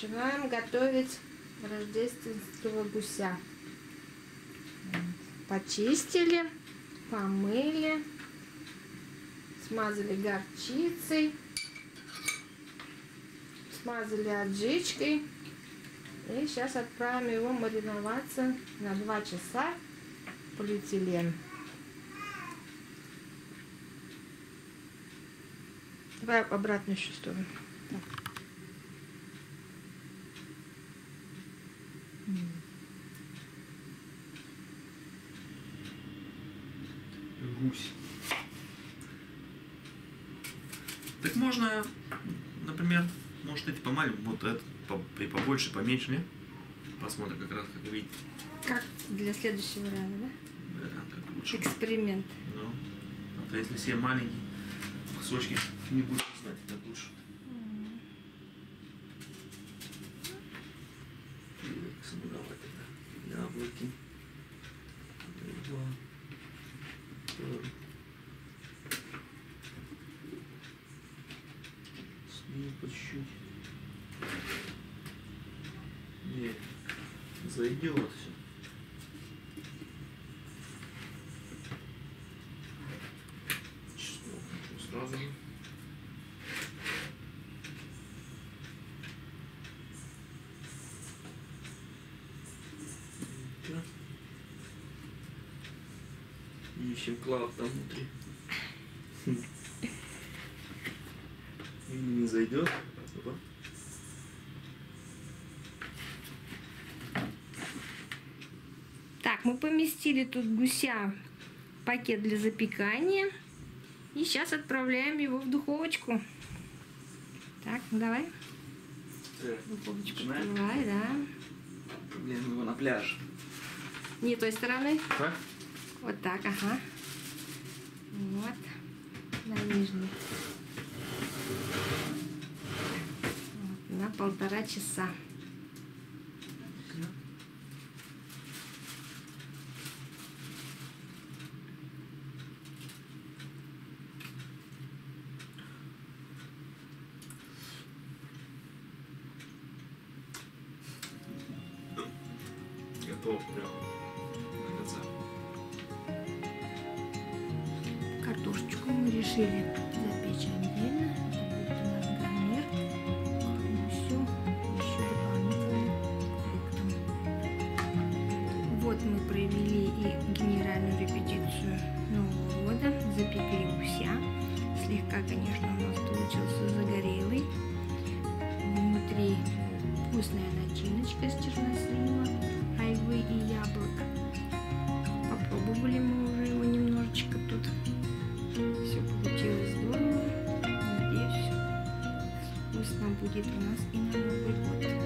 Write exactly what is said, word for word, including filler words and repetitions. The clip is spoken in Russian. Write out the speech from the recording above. Начинаем готовить рождественского гуся. Почистили, помыли, смазали горчицей, смазали аджичкой. И сейчас отправим его мариноваться на два часа в полиэтилен. Давай в обратную еще сторону. Гусь. Так можно, например, может эти помалим, вот этот по, при побольше, поменьше, нет? Посмотрим как раз, как видите. Как для следующего раза, да? Да, так лучше. Эксперимент. Ну, а то если все маленькие кусочки не будут знать, так лучше. Яблоки. Сливы по чуть-чуть. Нет, зайдет все. Чеснок хочу сразу же. Ищем клад там внутри. Или не зайдет. Опа. Так, мы поместили тут гуся в пакет для запекания. И сейчас отправляем его в духовочку. Так, ну давай. Так, духовочку. Давай, да. Блин, его на пляж. Не той стороны. Так. Вот так, ага. Вот. На нижний. Вот, на полтора часа. Готов прям до конца. Картошечку мы решили запечь отдельно. Это будет у нас гарнир. Все еще дополнительно. Вот мы провели и генеральную репетицию Нового года. Запекли гуся. Слегка, конечно, у нас получился загорелый. Внутри вкусная начиночка из чернослива, айвы и яблок. Попробовали мы уже его немножечко тут. Все получилось здорово. Надеюсь, вкусно будет у нас и на Новый год.